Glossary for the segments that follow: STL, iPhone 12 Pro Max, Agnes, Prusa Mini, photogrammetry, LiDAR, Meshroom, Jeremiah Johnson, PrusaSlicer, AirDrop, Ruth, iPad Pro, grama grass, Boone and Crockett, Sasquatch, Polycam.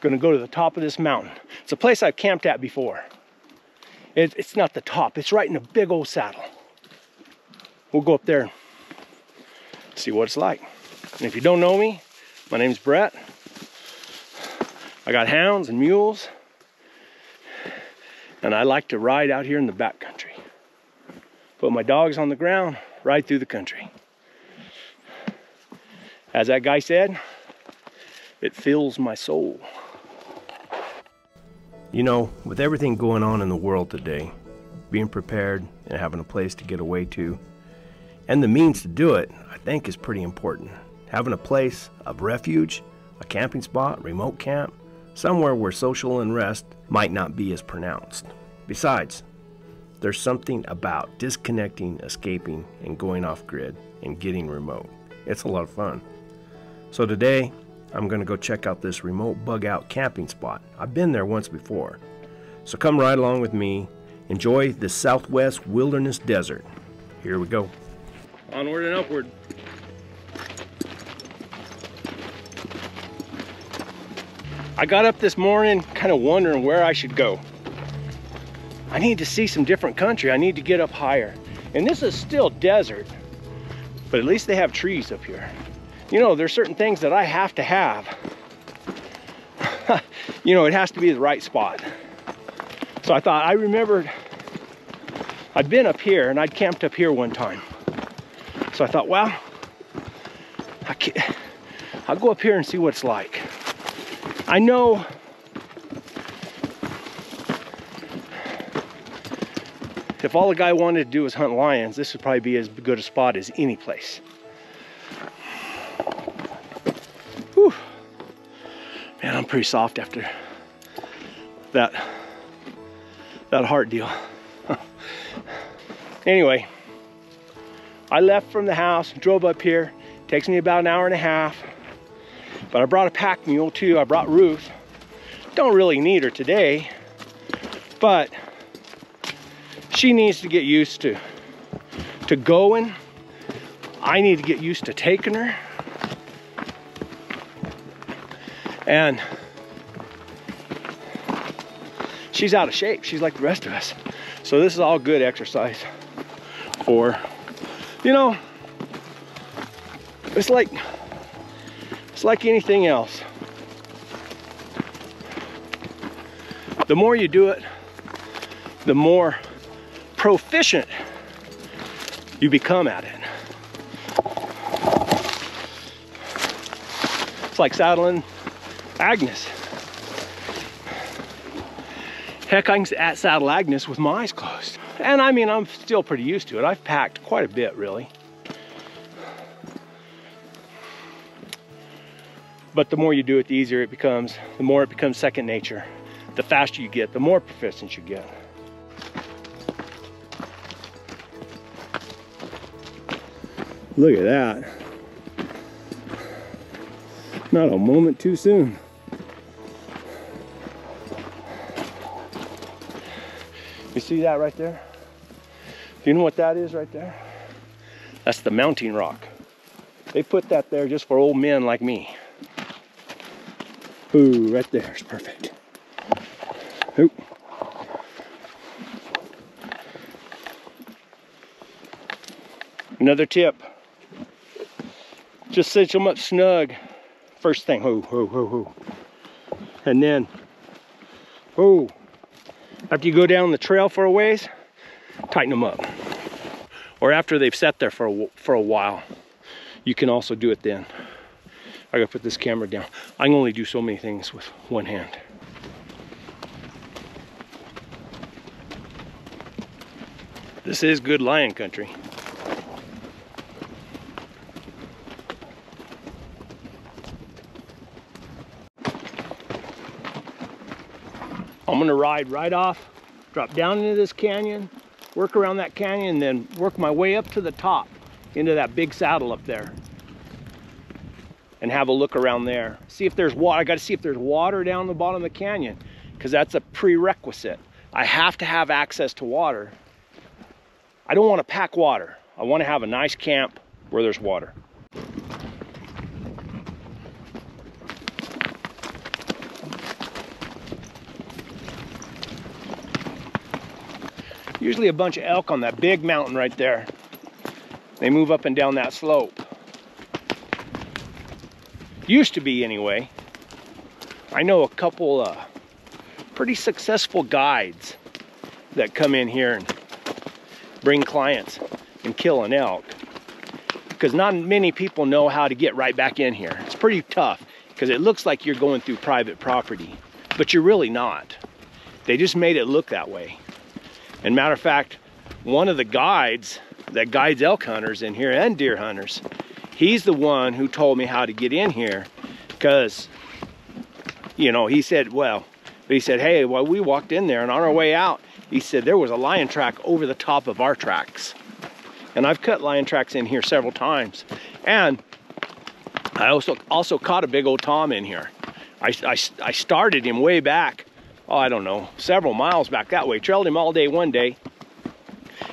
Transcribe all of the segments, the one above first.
Gonna go to the top of this mountain. It's a place I've camped at before. It's not the top, it's right in a big old saddle. We'll go up there, see what it's like. And if you don't know me, my name's Brett. I got hounds and mules, and I like to ride out here in the back country. Put my dogs on the ground, ride through the country. As that guy said, it fills my soul. You know, with everything going on in the world today, being prepared and having a place to get away to, and the means to do it, I think is pretty important. Having a place of refuge, a camping spot, remote camp, somewhere where social unrest might not be as pronounced. Besides, there's something about disconnecting, escaping, and going off grid and getting remote. It's a lot of fun. So today, I'm gonna go check out this remote bug out camping spot. I've been there once before. So come ride along with me. Enjoy the Southwest Wilderness Desert. Here we go. Onward and upward. I got up this morning kind of wondering where I should go. I need to see some different country. I need to get up higher. And this is still desert, but at least they have trees up here. You know, there's certain things that I have to have. You know, it has to be the right spot. So I thought, I remembered I'd been up here and I'd camped up here one time. So I thought, well, I'll go up here and see what it's like. I know if all the guy wanted to do was hunt lions, this would probably be as good a spot as any place. Man, I'm pretty soft after that heart deal. Anyway, I left from the house, drove up here. Takes me about an hour and a half. But I brought a pack mule too. I brought Ruth. Don't really need her today, but she needs to get used to going. I need to get used to taking her. And she's out of shape. She's like the rest of us. So this is all good exercise for, you know, it's like anything else. The more you do it, the more proficient you become at it. It's like saddling Agnes. Heck, I can saddle Agnes with my eyes closed. And I mean, I'm still pretty used to it. I've packed quite a bit, really. But the more you do it, the easier it becomes. The more it becomes second nature. The faster you get, the more proficient you get. Look at that. Not a moment too soon. You see that right there? Do you know what that is right there? That's the mounting rock. They put that there just for old men like me. Ooh, right there is perfect. Ooh. Another tip. Just cinch them up snug. First thing, ho, ho, ho, ho. And then, ho. After you go down the trail for a ways, tighten them up. Or after they've sat there for a while, you can also do it then. I gotta put this camera down. I can only do so many things with one hand. This is good lion country. I'm gonna ride right off, drop down into this canyon, work around that canyon, then work my way up to the top into that big saddle up there and have a look around there. See if there's water. I gotta see if there's water down the bottom of the canyon, because that's a prerequisite. I have to have access to water. I don't want to pack water. I want to have a nice camp where there's water. Usually a bunch of elk on that big mountain right there. They move up and down that slope. Used to be anyway. I know a couple pretty successful guides that come in here and bring clients and kill an elk, because not many people know how to get right back in here. It's pretty tough because it looks like you're going through private property, but you're really not. They just made it look that way. And matter of fact, one of the guides that guides elk hunters in here and deer hunters, he's the one who told me how to get in here, because, you know, he said, well, but he said, hey, well, we walked in there and on our way out, he said, there was a lion track over the top of our tracks. And I've cut lion tracks in here several times. And I also caught a big old tom in here. I started him way back, oh, I don't know, several miles back that way. Trailed him all day one day.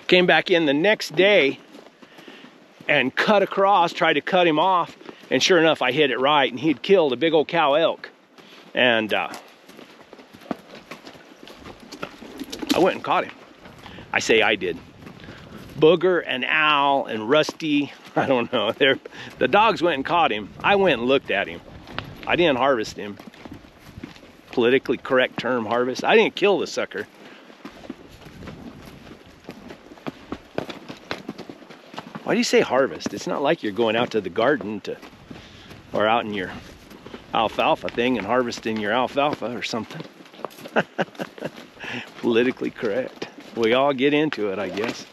Came back in the next day and cut across, tried to cut him off. And sure enough, I hit it right and he'd killed a big old cow elk. And I went and caught him. I say I did. Booger and Owl and Rusty, I don't know. The dogs went and caught him. I went and looked at him. I didn't harvest him. Politically correct term, harvest. I didn't kill the sucker. Why do you say harvest? It's not like you're going out to the garden to, or out in your alfalfa thing and harvesting your alfalfa or something. Politically correct. We all get into it, I guess.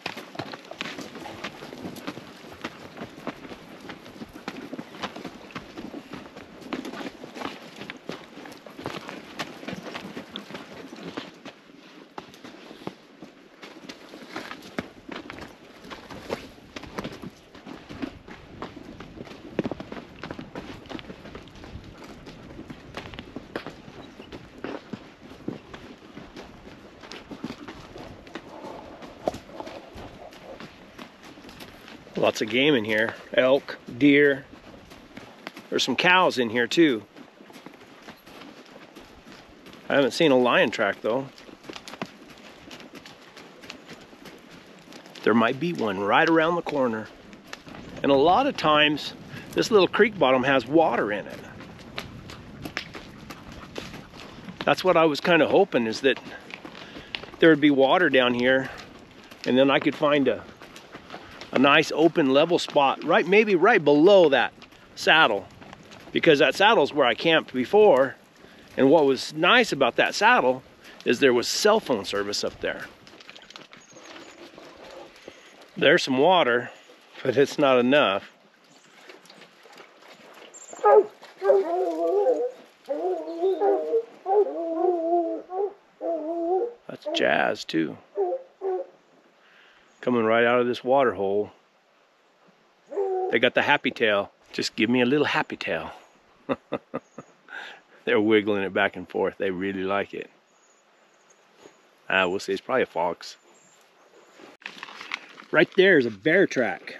Lots of game in here. Elk, deer. There's some cows in here too. I haven't seen a lion track though. There might be one right around the corner. And a lot of times, this little creek bottom has water in it. That's what I was kind of hoping, is that there would be water down here and then I could find a nice open level spot, right, maybe right below that saddle, because that saddle's where I camped before. And what was nice about that saddle is there was cell phone service up there. There's some water, but it's not enough. That's jazz too. Coming right out of this water hole. They got the happy tail. Just give me a little happy tail. They're wiggling it back and forth. They really like it. We'll see, it's probably a fox. Right there is a bear track.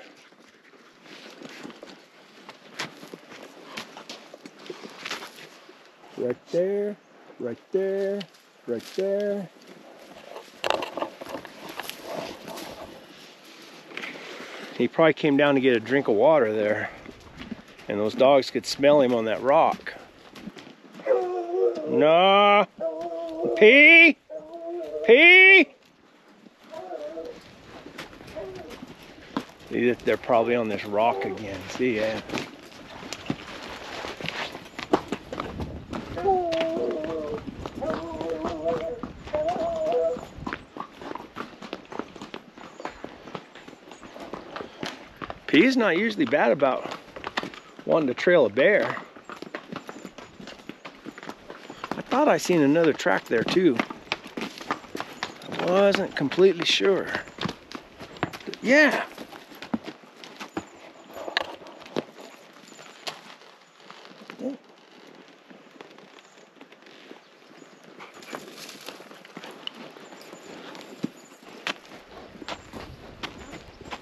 Right there, right there, right there. He probably came down to get a drink of water there, and those dogs could smell him on that rock. No! Pee! Pee! See, they're probably on this rock again. See, yeah. He's not usually bad about wanting to trail a bear. I thought I seen another track there too. I wasn't completely sure. Yeah.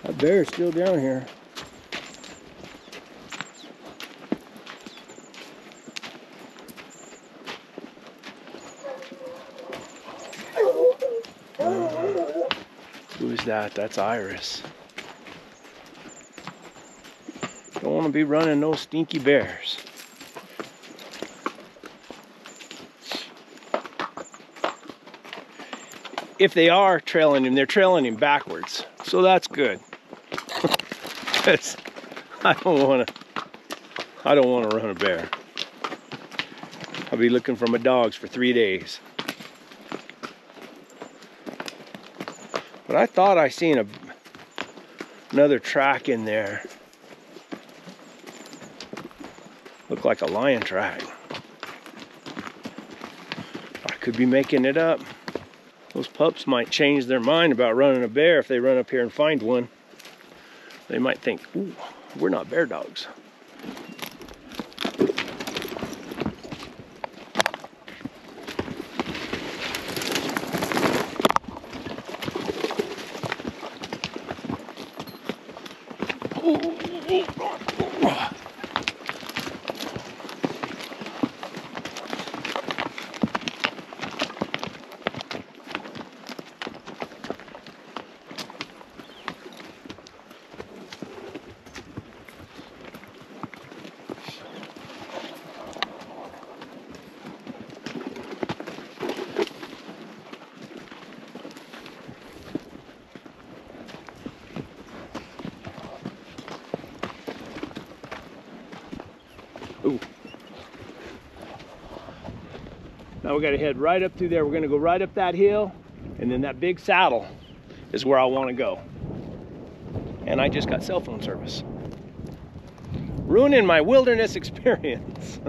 That bear's still down here. is that? That's iris. Don't want to be running no stinky bears. If they are trailing him, they're trailing him backwards. So that's good. I don't want to run a bear. I'll be looking for my dogs for 3 days. But I thought I seen another track in there. Looked like a lion track. I could be making it up. Those pups might change their mind about running a bear if they run up here and find one. They might think, ooh, we're not bear dogs. Now we got to head right up through there. We're going to go right up that hill, and then that big saddle is where I want to go. And I just got cell phone service. Ruining my wilderness experience.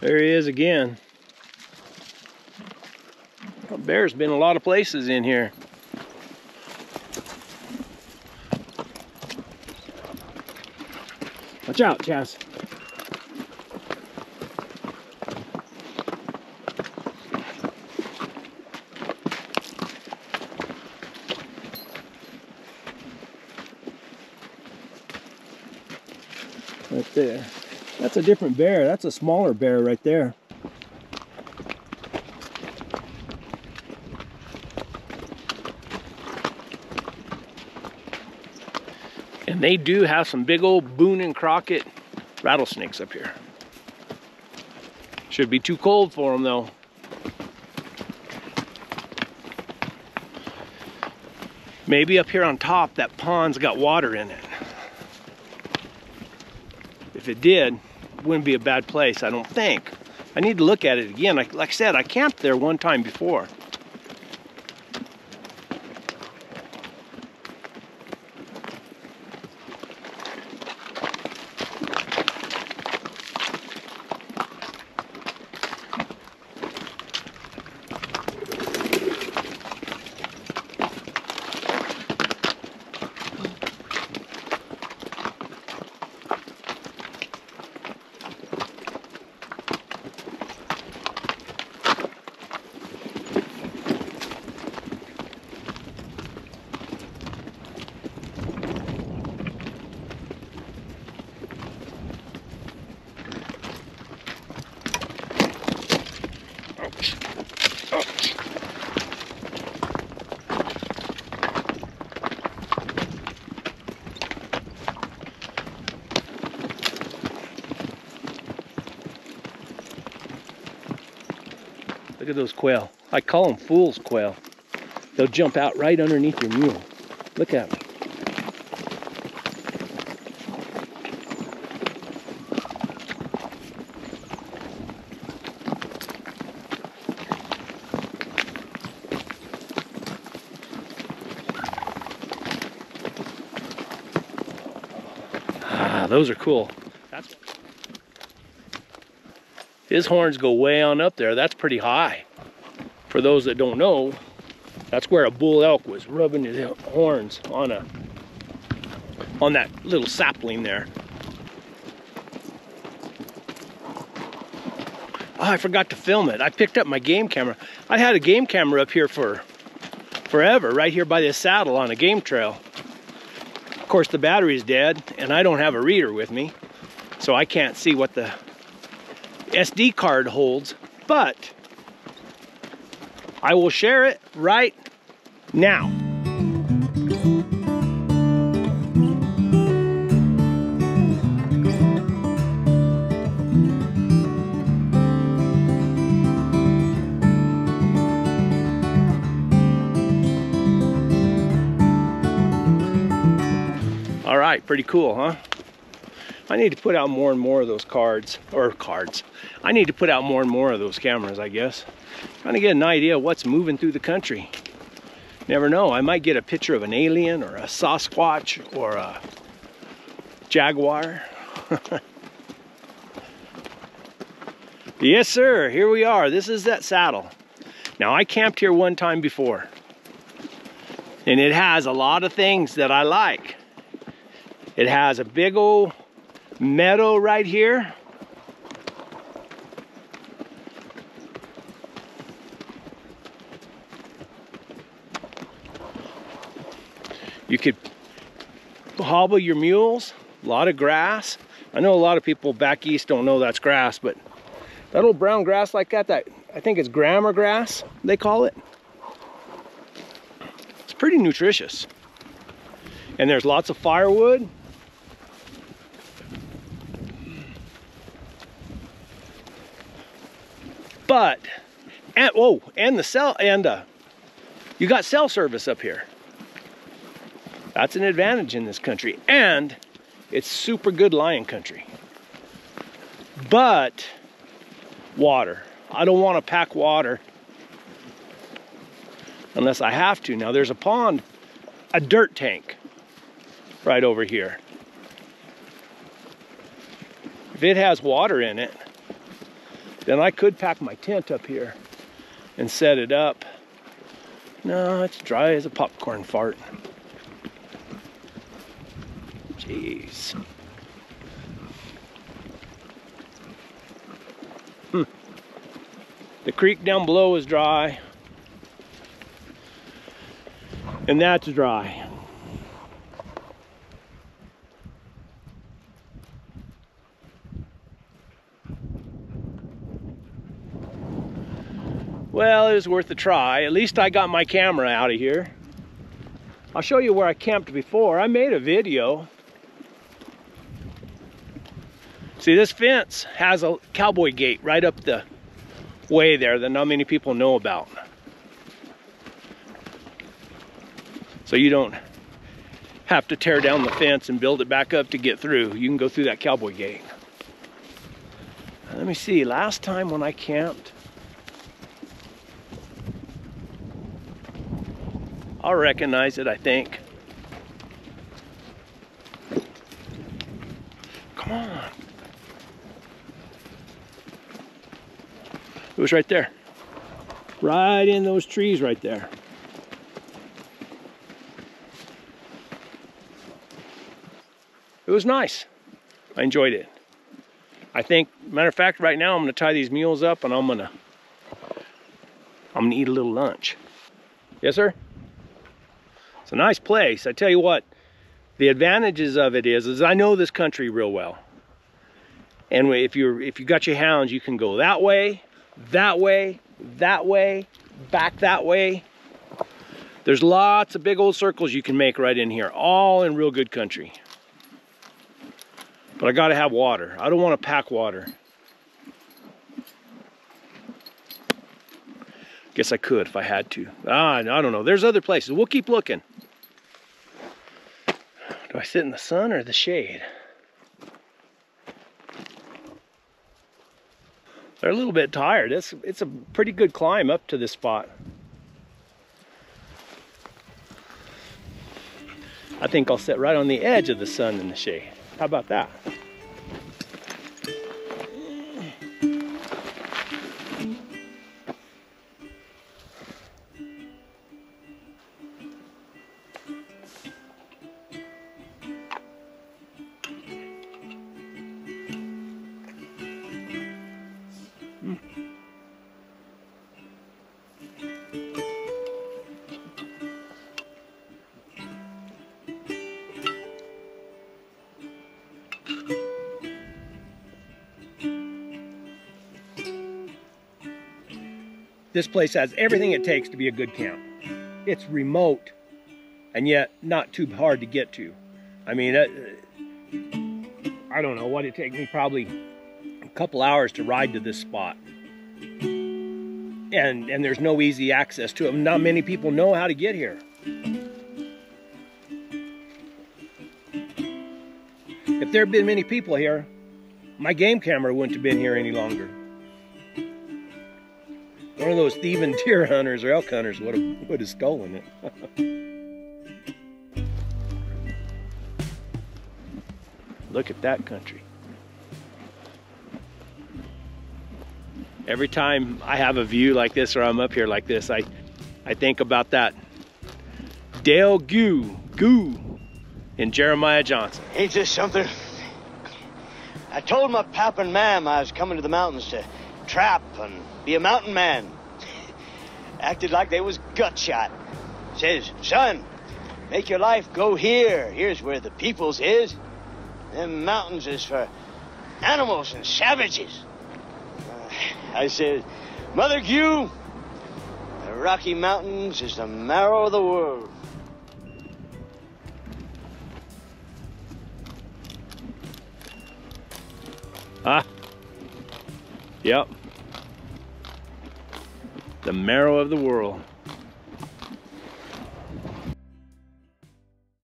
There he is again. Well, bear's been a lot of places in here. Watch out, Chaz. There. That's a different bear. That's a smaller bear right there. And they do have some big old Boone and Crockett rattlesnakes up here. Should be too cold for them though. Maybe up here on top that pond's got water in it. If it did, it wouldn't be a bad place, I don't think. I need to look at it again. Like I said, I camped there one time before. Look at those quail. I call them fool's quail. They'll jump out right underneath your mule. Look at them. Ah, those are cool. His horns go way on up there. That's pretty high. For those that don't know, that's where a bull elk was rubbing his horns on that little sapling there. Oh, I forgot to film it. I picked up my game camera. I had a game camera up here for forever, right here by this saddle on a game trail. Of course, the battery's dead, and I don't have a reader with me, so I can't see what the SD card holds, but I will share it right now. All right, pretty cool, huh? I need to put out more and more of those cards. I need to put out more and more of those cameras, I guess. Trying to get an idea of what's moving through the country. Never know, I might get a picture of an alien or a Sasquatch or a jaguar. Yes, sir, here we are. This is that saddle. Now, I camped here one time before, and it has a lot of things that I like. It has a big old meadow right here. You could hobble your mules, a lot of grass. I know a lot of people back east don't know that's grass, but that old brown grass like that I think it's grama grass, they call it. It's pretty nutritious. And there's lots of firewood. But, you got cell service up here. That's an advantage in this country. And it's super good lion country. But, water. I don't want to pack water unless I have to. Now there's a pond, a dirt tank right over here. If it has water in it, then I could pack my tent up here and set it up. No, it's dry as a popcorn fart. Jeez. The creek down below is dry. And that's dry. Well, it was worth a try. At least I got my camera out of here. I'll show you where I camped before. I made a video. See, this fence has a cowboy gate right up the way there that not many people know about. So you don't have to tear down the fence and build it back up to get through. You can go through that cowboy gate. Let me see, last time when I camped, I'll recognize it, I think. Come on. It was right there. Right in those trees right there. It was nice. I enjoyed it. I think, matter of fact, right now I'm gonna tie these mules up and I'm gonna eat a little lunch. Yes, sir? It's a nice place. I tell you what, the advantages of it is I know this country real well. And if you got your hounds, you can go that way. That way, that way, back that way. There's lots of big old circles you can make right in here, all in real good country. But I gotta have water. I don't wanna pack water. Guess I could if I had to. I don't know, there's other places. We'll keep looking. Do I sit in the sun or the shade? They're a little bit tired. It's a pretty good climb up to this spot. I think I'll sit right on the edge of the sun in the shade. How about that? This place has everything it takes to be a good camp. It's remote and yet not too hard to get to. I mean, I don't know what it takes me, probably a couple hours to ride to this spot. And there's no easy access to it. Not many people know how to get here. If there had been many people here, my game camera wouldn't have been here any longer. One of those thieving deer hunters or elk hunters would have stolen it. Look at that country. Every time I have a view like this or I'm up here like this, I think about that Dale Goo and Jeremiah Johnson. Ain't this something? I told my pap and mam I was coming to the mountains to trap and be a mountain man. Acted like they was gut shot. Says, son, make your life go here. Here's where the peoples is. Them mountains is for animals and savages. I said, Mother Goo, the Rocky Mountains is the marrow of the world. Ah, yep. The marrow of the world.